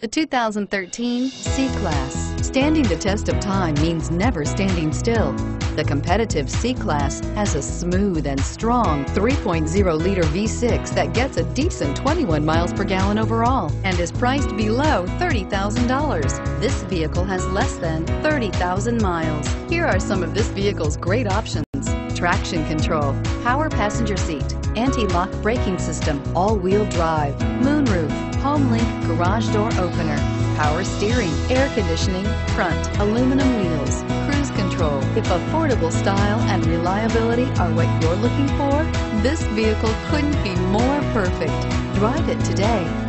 The 2013 C-Class. Standing the test of time means never standing still. The competitive C-Class has a smooth and strong 3.0-liter V6 that gets a decent 21 miles per gallon overall and is priced below $30,000. This vehicle has less than 30,000 miles. Here are some of this vehicle's great options: traction control, power passenger seat, anti-lock braking system, all-wheel drive, moonroof, HomeLink garage door opener, power steering, air conditioning, front aluminum wheels, cruise control. If affordable style and reliability are what you're looking for, this vehicle couldn't be more perfect. Drive it today.